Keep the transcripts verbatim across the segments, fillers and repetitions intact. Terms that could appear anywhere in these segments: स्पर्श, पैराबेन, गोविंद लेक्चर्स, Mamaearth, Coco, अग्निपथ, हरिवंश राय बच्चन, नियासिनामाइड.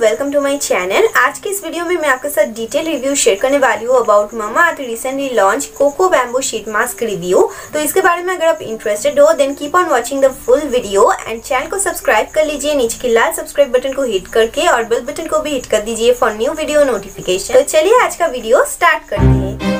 Welcome to my channel. आज के इस वीडियो में मैं आपके साथ डिटेल रिव्यू शेयर करने वाली हूँ about Mamaearth recently launch coco bamboo sheet mask review. तो इसके बारे में अगर आप इंटरेस्टेड हो then keep on watching the full video and channel को सब्सक्राइब कर लीजिए नीचे के लाल सब्सक्राइब बटन को हिट करके और बेल बटन को भी हिट कर दीजिए फॉर न्यू वीडियो नोटिफिकेशन। तो चलिए आज का वीडियो स्टार्ट करते हैं।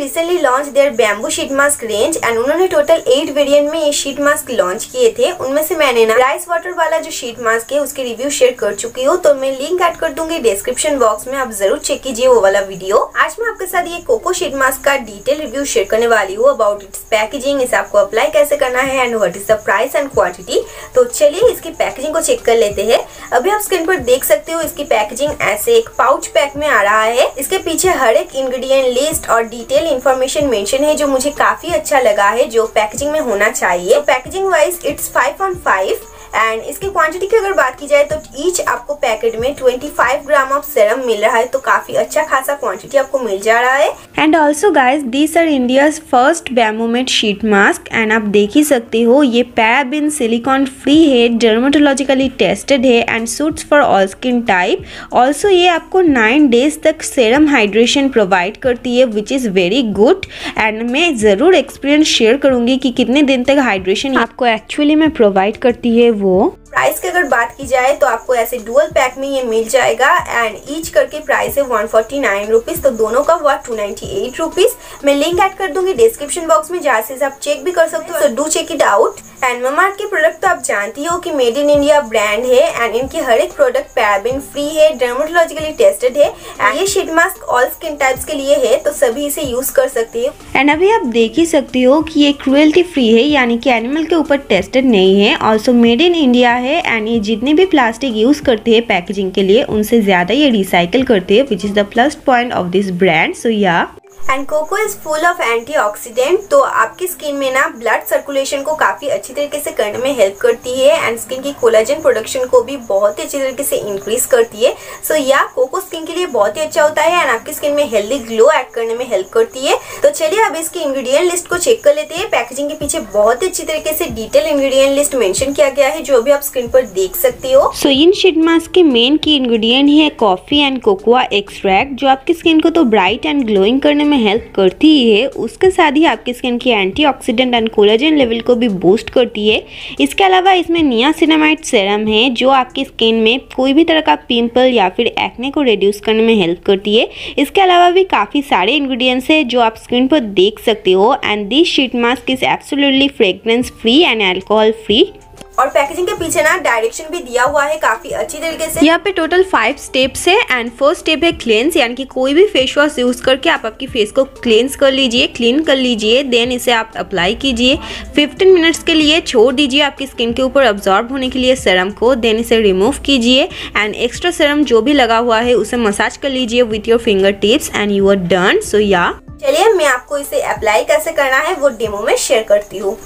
Recently launch their bamboo sheet mask range and उन्होंने टोटल एट वेरिएंट में ये शीट मास्क लॉन्च किए थे। उनमें से मैंने ना राइस वाटर वाला जो शीट मास्क है उसके रिव्यू शेयर कर चुकी हूँ, तो मैं लिंक ऐड कर दूंगी डिस्क्रिप्शन बॉक्स में, आप जरूर चेक कीजिए वो वाला वीडियो। आज मैं आपके साथ ये कोको शीट मास्क का डिटेल रिव्यू शेयर करने वाली हूँ अबाउट इट्स पैकेजिंग, इसे आपको अप्लाई कैसे करना है and what is the price and quantity. तो चलिए इसकी पैकेजिंग को चेक कर लेते हैं। अभी आप स्क्रीन पर देख सकते हो इसकी पैकेजिंग ऐसे एक पाउच पैक में आ रहा है। इसके पीछे हर एक इंग्रेडिएंट लिस्ट और डिटेल इन्फॉर्मेशन मेंशन है जो मुझे काफी अच्छा लगा है जो पैकेजिंग में होना चाहिए। तो packaging wise it's five on five. And इसकी क्वांटिटी की अगर बात की जाए तो ईच आपको पैकेट में पच्चीस ग्राम ऑफ सीरम मिल रहा है, तो काफी अच्छा खासा क्वांटिटी आपको मिल जा रहा है। And also guys this are India's first bamboo made sheet mask and आप देख ही सकते हो ये पैराबेन सिलिकॉन फ्री है, डर्मेटोलॉजिकली टेस्टेड है and suits for all skin type. Also ये आपको नाइन डेज तक सीरम हाइड्रेशन प्रोवाइड करती है which is very good. And मैं जरूर एक्सपीरियंस शेयर करूंगी कि कितने दिन तक हाइड्रेशन आपको एक्चुअली में प्रोवाइड करती है। वो प्राइस की अगर बात की जाए तो आपको ऐसे डुअल पैक में ये मिल जाएगा एंड ईच करके प्राइस है वन फोर्टी नाइन रुपीज, तो दोनों का हुआ टू नाइन्टी एट रुपीज। मैं लिंक ऐड कर दूंगी डिस्क्रिप्शन बॉक्स में जहाँ से आप चेक भी कर सकते हो, तो do check it out. And Mamaearth के प्रोडक्ट तो आप जानती हो कि मेड इन इंडिया ब्रांड है एंड इनकी हर एक प्रोडक्ट पैराबेन फ्री है, डर्मेटोलॉजिकली टेस्टेड है एंड ये sheet mask all skin types के लिए है, तो सभी इसे यूज कर सकते हो। एंड अभी आप देख ही सकते हो कि ये क्रुएल्टी फ्री है यानी कि एनिमल के ऊपर टेस्टेड नहीं है। ऑल्सो मेड इन इंडिया है एंड ये जितने भी प्लास्टिक यूज करते हैं पैकेजिंग के लिए उनसे ज्यादा ये रिसाइकल करते हैं which is the plus point of this brand. So या and coco is full of antioxidant, तो आपकी स्किन में ना ब्लड सर्कुलेशन को काफी अच्छी तरीके से करने में हेल्प करती है एंड स्किन की कोलाजन प्रोडक्शन को भी बहुत ही अच्छी तरीके से इंक्रीज करती है। सो या कोको स्किन के लिए बहुत ही अच्छा होता है एंड आपकी स्किन में हेल्दी ग्लो ऐड करने में हेल्प करती है। तो चलिए अब इसकी इंग्रेडिएंट लिस्ट को चेक कर लेते हैं। पैकेजिंग के पीछे बहुत ही अच्छी तरीके से डिटेल इंग्रेडिएंट लिस्ट मेंशन किया गया है जो भी आप स्क्रीन पर देख सकते हो। सो इन शीट मास्क के मेन की इंग्रेडिएंट है कॉफी एंड कोकोआ एक्सट्रैक्ट जो आपकी स्किन को तो ब्राइट एंड ग्लोइंग करने में हेल्प करती है, उसके साथ ही आपकी स्किन की एंटीऑक्सीडेंट एंड कोलेजन लेवल को भी बूस्ट करती है। इसके अलावा इसमें नियासिनामाइड सीरम है जो आपकी स्किन में कोई भी तरह का पिंपल या फिर एक्ने को रिड्यूस करने में हेल्प करती है। इसके अलावा भी काफ़ी सारे इंग्रेडिएंट्स है जो आप स्क्रीन पर देख सकते हो and this sheet mask is absolutely fragrance free and alcohol free. और पैकेजिंग के पीछे ना डायरेक्शन भी दिया हुआ है काफी अच्छी तरीके से। यहाँ पे टोटल फाइव स्टेप्स है एंड फर्स्ट स्टेप है क्लेंस, यानी कि कोई भी फेस वॉश यूज करके आप आपकी फेस को क्लेंस कर लीजिए, क्लीन कर लीजिए, देन इसे आप अप्लाई कीजिए। फिफ्टीन मिनट्स के लिए छोड़ दीजिए आपकी स्किन के ऊपर अब्जॉर्ब होने के लिए सीरम को, देन इसे रिमूव कीजिए एंड एक्स्ट्रा सीरम जो भी लगा हुआ है उसे मसाज कर लीजिए with your finger tips and you are done. So या चलिए मैं आपको इसे अप्लाई कैसे करना है वो डेमो में शेयर करती हूँ।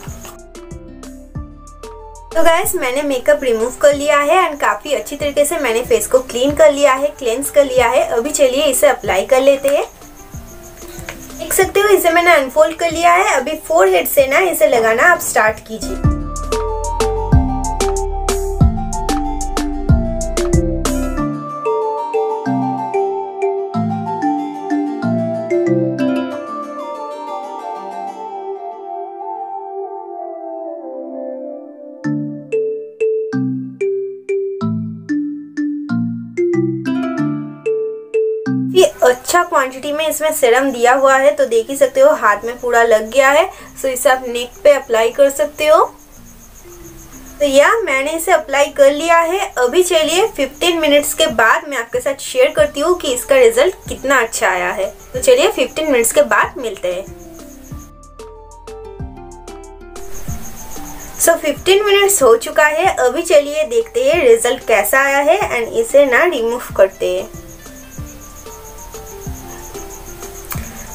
तो गाइस मैंने मेकअप रिमूव कर लिया है एंड काफी अच्छी तरीके से मैंने फेस को क्लीन कर लिया है, क्लेंस कर लिया है। अभी चलिए इसे अप्लाई कर लेते हैं। देख सकते हो इसे मैंने अनफोल्ड कर लिया है। अभी फोरहेड से ना इसे लगाना आप स्टार्ट कीजिए। अच्छा क्वांटिटी में इसमें सीरम दिया हुआ है तो देख ही सकते हो हाथ में पूरा लग गया है। सो इसे आप नेक पे अप्लाई कर सकते हो। तो या मैंने इसे अप्लाई कर लिया है। अभी चलिए फिफ्टीन मिनट्स के बाद मैं आपके साथ शेयर करती हूँ कि इसका रिजल्ट कितना अच्छा आया है। तो चलिए फिफ्टीन मिनट्स के बाद मिलते हैं। सो फिफ्टीन मिनट्स हो चुका है। अभी चलिए देखते हैं रिजल्ट कैसा आया है एंड इसे ना रिमूव करते हैं।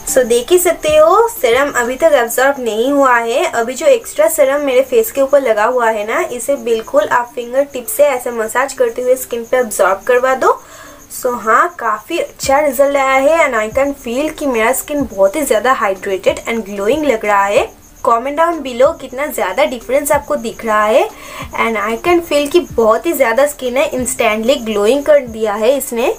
सो देख ही सकते हो सीरम अभी तक एब्जॉर्ब नहीं हुआ है। अभी जो एक्स्ट्रा सीरम मेरे फेस के ऊपर लगा हुआ है ना, इसे बिल्कुल आप फिंगर टिप से ऐसे मसाज करते हुए स्किन पे एब्जॉर्ब करवा दो। सो हाँ, काफ़ी अच्छा रिजल्ट आया है एंड आई कैन फील कि मेरा स्किन बहुत ही ज़्यादा हाइड्रेटेड एंड ग्लोइंग लग रहा है। कमेंट डाउन बिलो कितना ज़्यादा डिफरेंस आपको दिख रहा है। एंड आई कैन फील कि बहुत ही ज़्यादा स्किन है इंस्टेंटली ग्लोइंग कर दिया है इसने।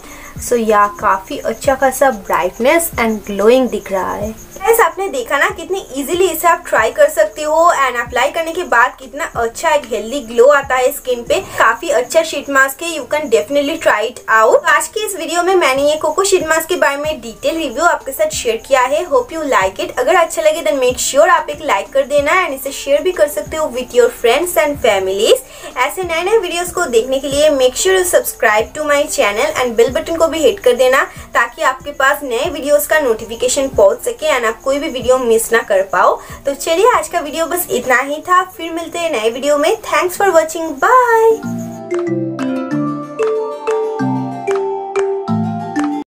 सो so, या काफ़ी अच्छा खासा ब्राइटनेस एंड ग्लोइंग दिख रहा है। गाइस, आपने देखा ना कितनी इजीली इसे आप ट्राई कर सकते हो एंड अप्लाई करने के बाद कितना अच्छा एक हेल्दी ग्लो आता है स्किन पे। काफी अच्छा शीट मास्क है, you can definitely try it out. आज के इस वीडियो में मैंने ये कोको शीट मास्क के बारे में डिटेल रिव्यू आपके साथ शेयर किया है। Hope you like it. अगर अच्छा लगे देन मेक श्योर आप एक लाइक कर देना एंड इसे शेयर भी कर सकते हो with your friends and families. ऐसे नए नए वीडियोज को देखने के लिए make sure you subscribe to my channel and bell button को भी हिट कर देना ताकि आपके पास नए वीडियोस का नोटिफिकेशन पहुंच सके एंड आप कोई भी वीडियो मिस ना कर पाओ। तो चलिए, आज का वीडियो बस इतना ही था। फिर मिलते हैं नए वीडियो में। Thanks for watching. बाय।